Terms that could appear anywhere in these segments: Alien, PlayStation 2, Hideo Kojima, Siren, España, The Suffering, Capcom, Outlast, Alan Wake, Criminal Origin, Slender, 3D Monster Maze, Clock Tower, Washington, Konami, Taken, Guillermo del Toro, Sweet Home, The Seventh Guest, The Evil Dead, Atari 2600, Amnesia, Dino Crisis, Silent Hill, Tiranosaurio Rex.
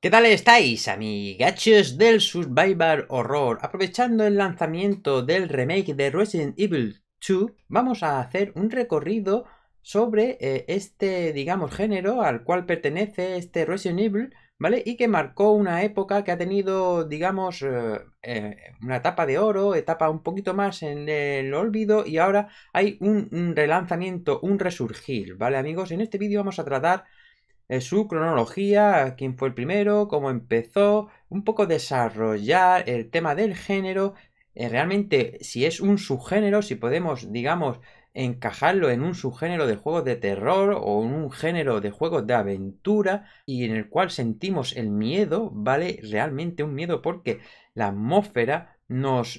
¿Qué tal estáis, amigachos del Survival Horror? Aprovechando el lanzamiento del remake de Resident Evil 2, vamos a hacer un recorrido sobre este, digamos, género al cual pertenece este Resident Evil, ¿vale? Y que marcó una época que ha tenido, digamos, una etapa de oro, etapa un poquito más en el olvido, y ahora hay un relanzamiento, un resurgir, ¿vale, amigos? En este vídeo vamos a tratar su cronología, quién fue el primero, cómo empezó, un poco desarrollar el tema del género, realmente si es un subgénero, si podemos, digamos, encajarlo en un subgénero de juegos de terror o en un género de juegos de aventura y en el cual sentimos el miedo, ¿vale? Realmente un miedo porque la atmósfera nos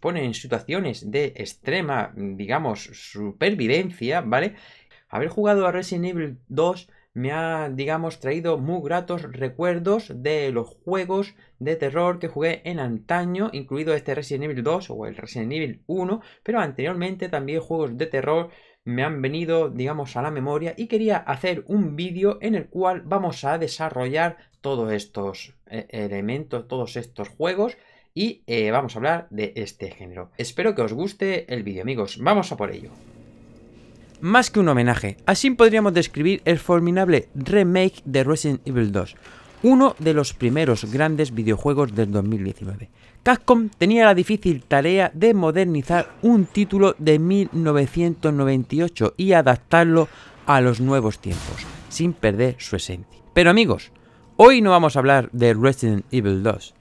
pone en situaciones de extrema, digamos, supervivencia, ¿vale? Haber jugado a Resident Evil 2 me ha, digamos, traído muy gratos recuerdos de los juegos de terror que jugué en antaño, incluido este Resident Evil 2 o el Resident Evil 1, pero anteriormente también juegos de terror me han venido, digamos, a la memoria y quería hacer un vídeo en el cual vamos a desarrollar todos estos elementos, todos estos juegos y vamos a hablar de este género. Espero que os guste el vídeo, amigos. Vamos a por ello. Más que un homenaje, así podríamos describir el formidable remake de Resident Evil 2, uno de los primeros grandes videojuegos del 2019. Capcom tenía la difícil tarea de modernizar un título de 1998 y adaptarlo a los nuevos tiempos, sin perder su esencia. Pero amigos, hoy no vamos a hablar de Resident Evil 2,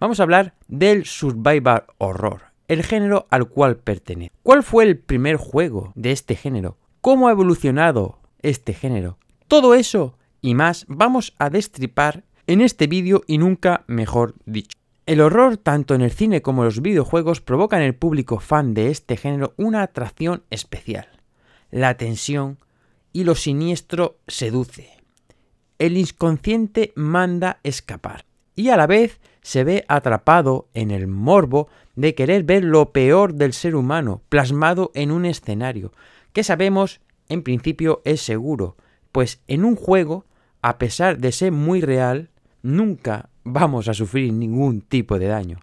vamos a hablar del Survival Horror, el género al cual pertenece. ¿Cuál fue el primer juego de este género? ¿Cómo ha evolucionado este género? Todo eso y más vamos a destripar en este vídeo y nunca mejor dicho. El horror, tanto en el cine como en los videojuegos, provoca en el público fan de este género una atracción especial. La tensión y lo siniestro seduce. El inconsciente manda escapar y a la vez se ve atrapado en el morbo de querer ver lo peor del ser humano plasmado en un escenario que sabemos en principio es seguro, pues en un juego, a pesar de ser muy real, nunca vamos a sufrir ningún tipo de daño.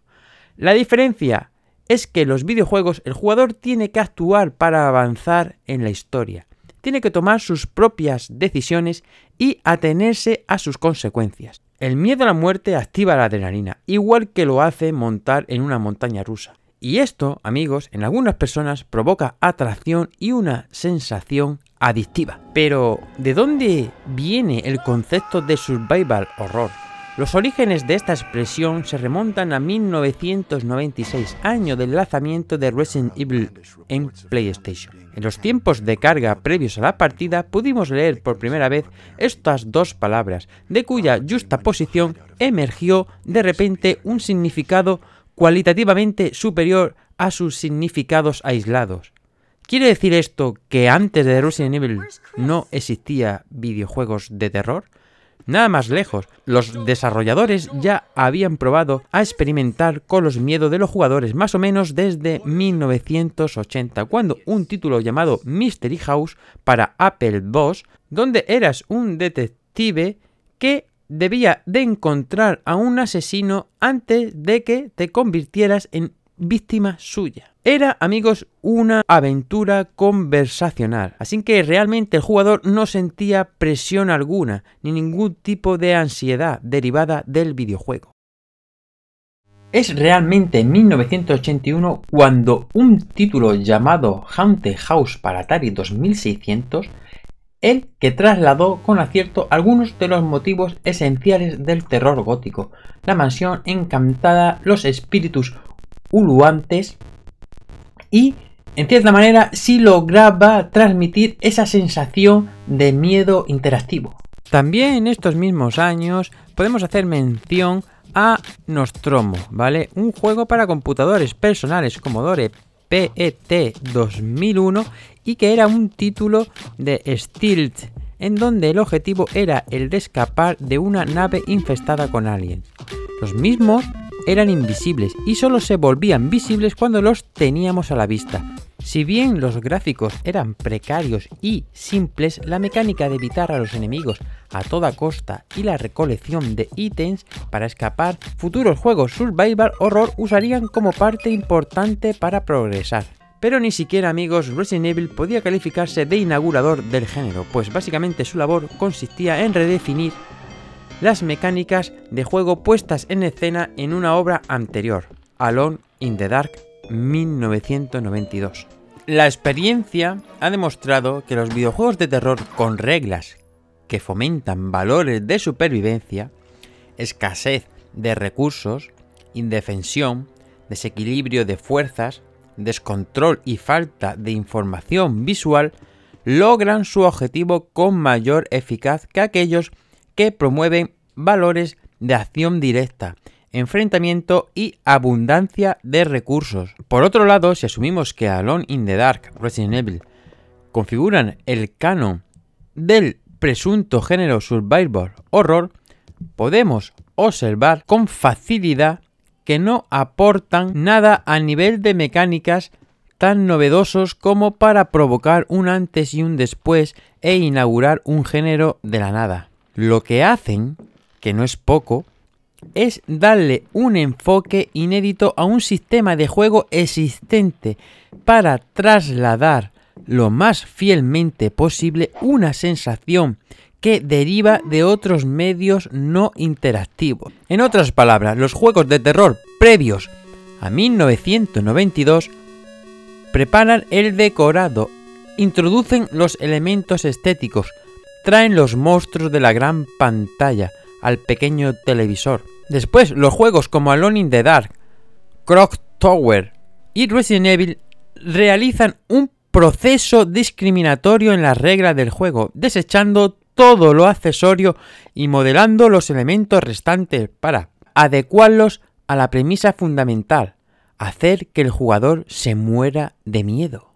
La diferencia es que en los videojuegos el jugador tiene que actuar para avanzar en la historia, tiene que tomar sus propias decisiones y atenerse a sus consecuencias. El miedo a la muerte activa la adrenalina, igual que lo hace montar en una montaña rusa. Y esto, amigos, en algunas personas provoca atracción y una sensación adictiva. Pero, ¿de dónde viene el concepto de survival horror? Los orígenes de esta expresión se remontan a 1996, año del lanzamiento de Resident Evil en PlayStation. En los tiempos de carga previos a la partida pudimos leer por primera vez estas dos palabras, de cuya yuxtaposición emergió de repente un significado cualitativamente superior a sus significados aislados. ¿Quiere decir esto que antes de Resident Evil no existía videojuegos de terror? Nada más lejos, los desarrolladores ya habían probado a experimentar con los miedos de los jugadores más o menos desde 1980, cuando un título llamado Mystery House para Apple II, donde eras un detective que debía de encontrar a un asesino antes de que te convirtieras en víctima suya. Era, amigos, una aventura conversacional, así que realmente el jugador no sentía presión alguna, ni ningún tipo de ansiedad derivada del videojuego. Es realmente en 1981 cuando un título llamado Haunted House para Atari 2600, el que trasladó con acierto algunos de los motivos esenciales del terror gótico, la mansión encantada, los espíritus uluantes, y en cierta manera sí lograba transmitir esa sensación de miedo interactivo. También en estos mismos años podemos hacer mención a Nostromo, ¿vale? Un juego para computadores personales Commodore PET 2001 y que era un título de stealth en donde el objetivo era el de escapar de una nave infestada con aliens. Los mismos eran invisibles y solo se volvían visibles cuando los teníamos a la vista. Si bien los gráficos eran precarios y simples, la mecánica de evitar a los enemigos a toda costa y la recolección de ítems para escapar, futuros juegos Survival Horror usarían como parte importante para progresar. Pero ni siquiera, amigos, Resident Evil podía calificarse de inaugurador del género, pues básicamente su labor consistía en redefinir las mecánicas de juego puestas en escena en una obra anterior, Alone in the Dark, 1992. La experiencia ha demostrado que los videojuegos de terror con reglas que fomentan valores de supervivencia, escasez de recursos, indefensión, desequilibrio de fuerzas, descontrol y falta de información visual logran su objetivo con mayor eficacia que aquellos que promueven valores de acción directa, enfrentamiento y abundancia de recursos. Por otro lado, si asumimos que Alone in the Dark, Resident Evil configuran el canon del presunto género Survival Horror, podemos observar con facilidad que no aportan nada a nivel de mecánicas tan novedosos como para provocar un antes y un después e inaugurar un género de la nada. Lo que hacen, que no es poco, es darle un enfoque inédito a un sistema de juego existente para trasladar lo más fielmente posible una sensación que deriva de otros medios no interactivos. En otras palabras, los juegos de terror previos a 1992 preparan el decorado, introducen los elementos estéticos, traen los monstruos de la gran pantalla al pequeño televisor. Después, los juegos como Alone in the Dark, Clock Tower y Resident Evil realizan un proceso discriminatorio en las reglas del juego, desechando todo lo accesorio y modelando los elementos restantes para adecuarlos a la premisa fundamental: hacer que el jugador se muera de miedo.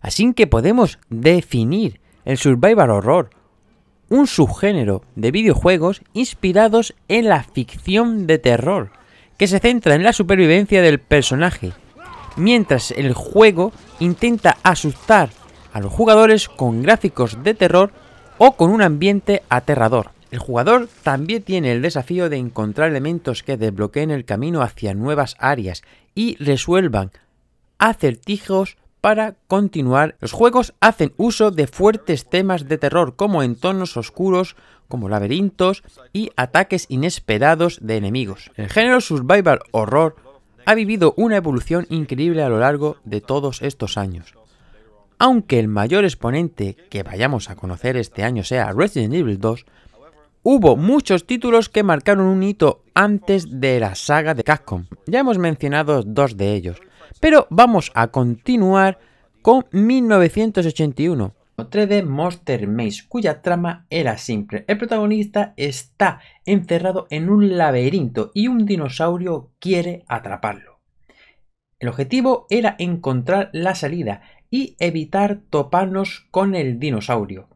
Así que podemos definir el Survival Horror, un subgénero de videojuegos inspirados en la ficción de terror, que se centra en la supervivencia del personaje, mientras el juego intenta asustar a los jugadores con gráficos de terror o con un ambiente aterrador. El jugador también tiene el desafío de encontrar elementos que desbloqueen el camino hacia nuevas áreas y resuelvan acertijos para continuar. Los juegos hacen uso de fuertes temas de terror como entornos oscuros, como laberintos y ataques inesperados de enemigos. El género Survival Horror ha vivido una evolución increíble a lo largo de todos estos años. Aunque el mayor exponente que vayamos a conocer este año sea Resident Evil 2, hubo muchos títulos que marcaron un hito antes de la saga de Capcom. Ya hemos mencionado dos de ellos, pero vamos a continuar con 1981, 3D Monster Maze, cuya trama era simple. El protagonista está encerrado en un laberinto y un dinosaurio quiere atraparlo. El objetivo era encontrar la salida y evitar toparnos con el dinosaurio.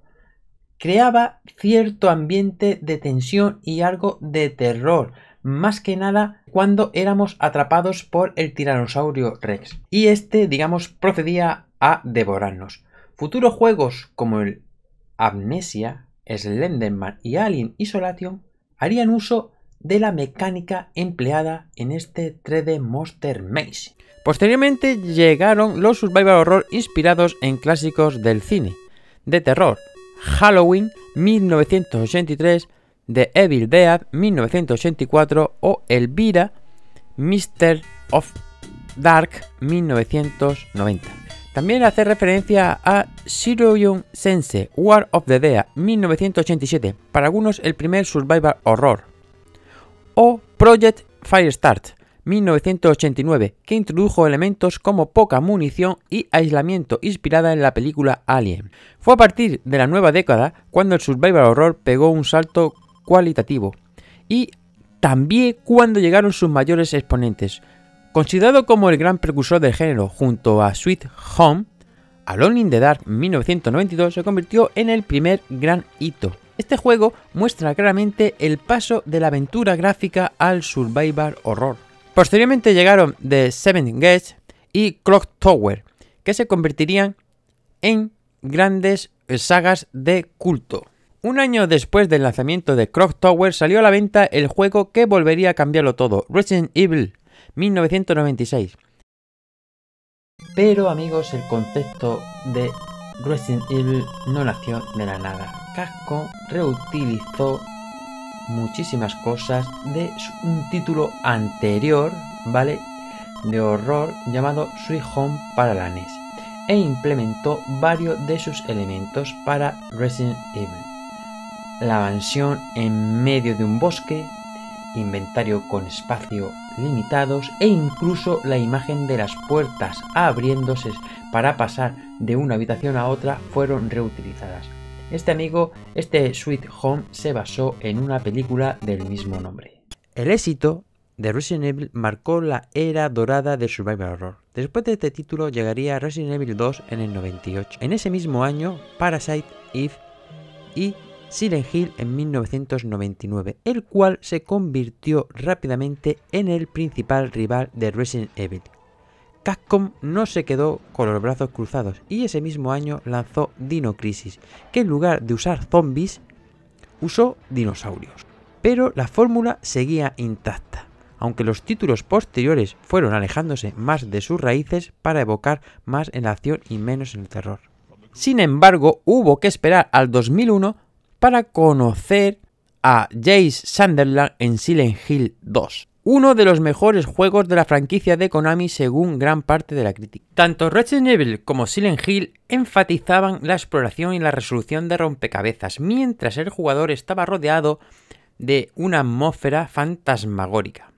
Creaba cierto ambiente de tensión y algo de terror, más que nada cuando éramos atrapados por el Tiranosaurio Rex, y este, digamos, procedía a devorarnos. Futuros juegos como el Amnesia, Slenderman y Alien Isolation harían uso de la mecánica empleada en este 3D Monster Maze. Posteriormente llegaron los Survival Horror inspirados en clásicos del cine de terror: Halloween 1983, The Evil Dead 1984 o Elvira, Mystery of Dark 1990. También hace referencia a Siren Sense, War of the Dead 1987, para algunos el primer Survival Horror, o Project Firestart 1989, que introdujo elementos como poca munición y aislamiento, inspirada en la película Alien. Fue a partir de la nueva década cuando el Survival Horror pegó un salto cualitativo, y también cuando llegaron sus mayores exponentes. Considerado como el gran precursor del género junto a Sweet Home, Alone in the Dark 1992 se convirtió en el primer gran hito. Este juego muestra claramente el paso de la aventura gráfica al Survival Horror. Posteriormente llegaron The Seventh Guest y Clock Tower, que se convertirían en grandes sagas de culto. Un año después del lanzamiento de Clock Tower salió a la venta el juego que volvería a cambiarlo todo, Resident Evil 1996. Pero amigos, el concepto de Resident Evil no nació de la nada. Capcom reutilizó muchísimas cosas de un título anterior, ¿vale?, de horror llamado Sweet Home para la NES, e implementó varios de sus elementos para Resident Evil. La mansión en medio de un bosque, inventario con espacio limitados e incluso la imagen de las puertas abriéndose para pasar de una habitación a otra fueron reutilizadas. Este Sweet Home se basó en una película del mismo nombre. El éxito de Resident Evil marcó la era dorada de Survival Horror. Después de este título llegaría Resident Evil 2 en el 98. En ese mismo año, Parasite Eve y Silent Hill en 1999, el cual se convirtió rápidamente en el principal rival de Resident Evil. Capcom no se quedó con los brazos cruzados y ese mismo año lanzó Dino Crisis, que en lugar de usar zombies, usó dinosaurios. Pero la fórmula seguía intacta, aunque los títulos posteriores fueron alejándose más de sus raíces para evocar más en la acción y menos en el terror. Sin embargo, hubo que esperar al 2001 para conocer a James Sunderland en Silent Hill 2. Uno de los mejores juegos de la franquicia de Konami según gran parte de la crítica. Tanto Resident Evil como Silent Hill enfatizaban la exploración y la resolución de rompecabezas, mientras el jugador estaba rodeado de una atmósfera fantasmagórica.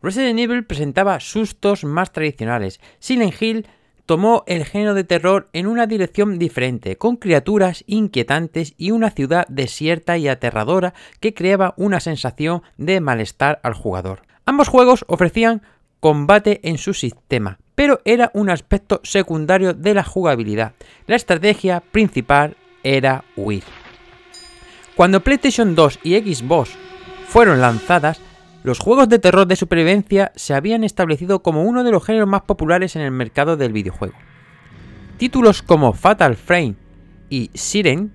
Resident Evil presentaba sustos más tradicionales. Silent Hill tomó el género de terror en una dirección diferente, con criaturas inquietantes y una ciudad desierta y aterradora que creaba una sensación de malestar al jugador. Ambos juegos ofrecían combate en su sistema, pero era un aspecto secundario de la jugabilidad. La estrategia principal era huir. Cuando PlayStation 2 y Xbox fueron lanzadas, los juegos de terror de supervivencia se habían establecido como uno de los géneros más populares en el mercado del videojuego. Títulos como Fatal Frame y Siren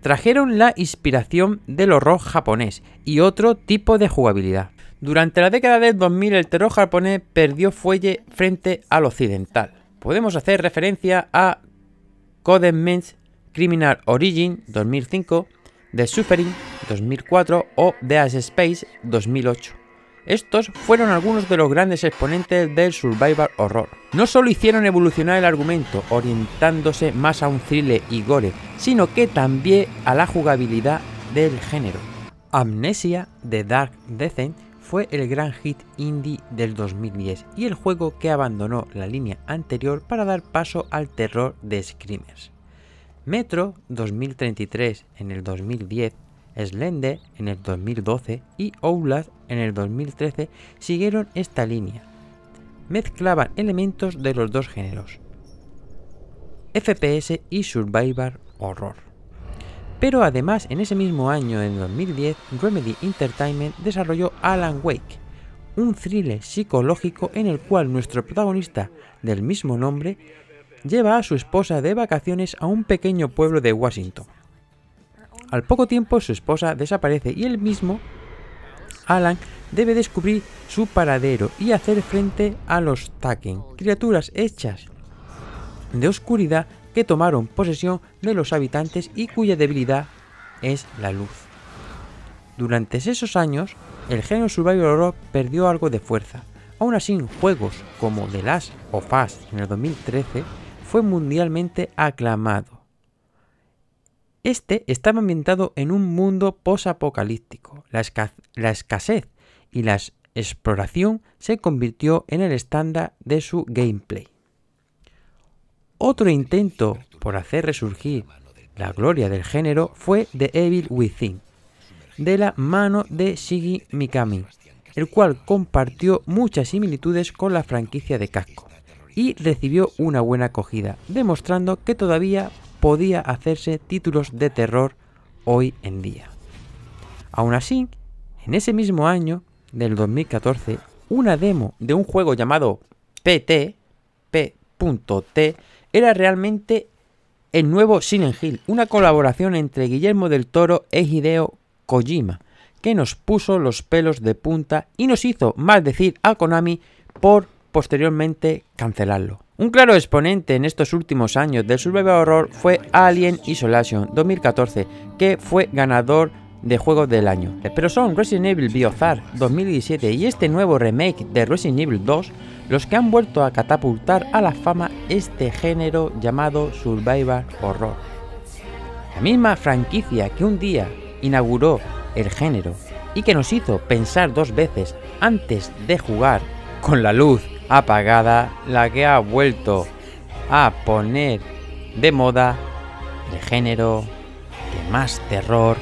trajeron la inspiración del horror japonés y otro tipo de jugabilidad. Durante la década del 2000 el terror japonés perdió fuelle frente al occidental. Podemos hacer referencia a Codename Criminal Origin 2005, The Suffering 2004 o Dead Space 2008. Estos fueron algunos de los grandes exponentes del survival horror. No solo hicieron evolucionar el argumento, orientándose más a un thriller y gore, sino que también a la jugabilidad del género. Amnesia The Dark Descent fue el gran hit indie del 2010 y el juego que abandonó la línea anterior para dar paso al terror de Screamers. Metro 2033 en el 2010, Slender en el 2012 y Outlast en el 2013 siguieron esta línea. Mezclaban elementos de los dos géneros, FPS y Survival Horror. Pero además en ese mismo año, en 2010, Remedy Entertainment desarrolló Alan Wake, un thriller psicológico en el cual nuestro protagonista del mismo nombre lleva a su esposa de vacaciones a un pequeño pueblo de Washington. Al poco tiempo su esposa desaparece y el mismo Alan debe descubrir su paradero y hacer frente a los Taken, criaturas hechas de oscuridad que tomaron posesión de los habitantes y cuya debilidad es la luz. Durante esos años, el género survival horror perdió algo de fuerza. Aún así, juegos como The Last of Us en el 2013 fue mundialmente aclamado. Este estaba ambientado en un mundo posapocalíptico. La escasez y la exploración se convirtió en el estándar de su gameplay. Otro intento por hacer resurgir la gloria del género fue The Evil Within, de la mano de Shinji Mikami, el cual compartió muchas similitudes con la franquicia de Capcom y recibió una buena acogida, demostrando que todavía podía hacerse títulos de terror hoy en día. Aún así, en ese mismo año del 2014, una demo de un juego llamado PT.T era realmente el nuevo Silent Hill, una colaboración entre Guillermo del Toro e Hideo Kojima, que nos puso los pelos de punta y nos hizo maldecir a Konami por posteriormente cancelarlo. Un claro exponente en estos últimos años del survival horror fue Alien Isolation 2014, que fue ganador de juegos del año. Pero son Resident Evil Biohazard 2017 y este nuevo remake de Resident Evil 2 los que han vuelto a catapultar a la fama este género llamado survival horror. La misma franquicia que un día inauguró el género y que nos hizo pensar dos veces antes de jugar, con la luz apagada, la que ha vuelto a poner de moda el género que más terror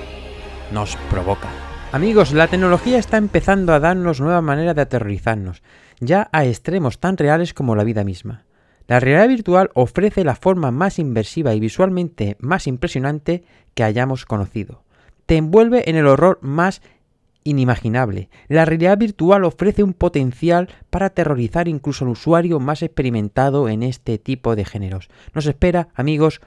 nos provoca. Amigos, la tecnología está empezando a darnos nuevas maneras de aterrorizarnos, ya a extremos tan reales como la vida misma. La realidad virtual ofrece la forma más inmersiva y visualmente más impresionante que hayamos conocido. Te envuelve en el horror más inimaginable. La realidad virtual ofrece un potencial para aterrorizar incluso al usuario más experimentado en este tipo de géneros. Nos espera, amigos,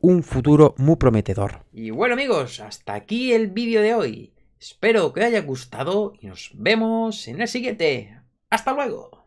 un futuro muy prometedor. Y bueno, amigos, hasta aquí el vídeo de hoy. Espero que os haya gustado y nos vemos en el siguiente. ¡Hasta luego!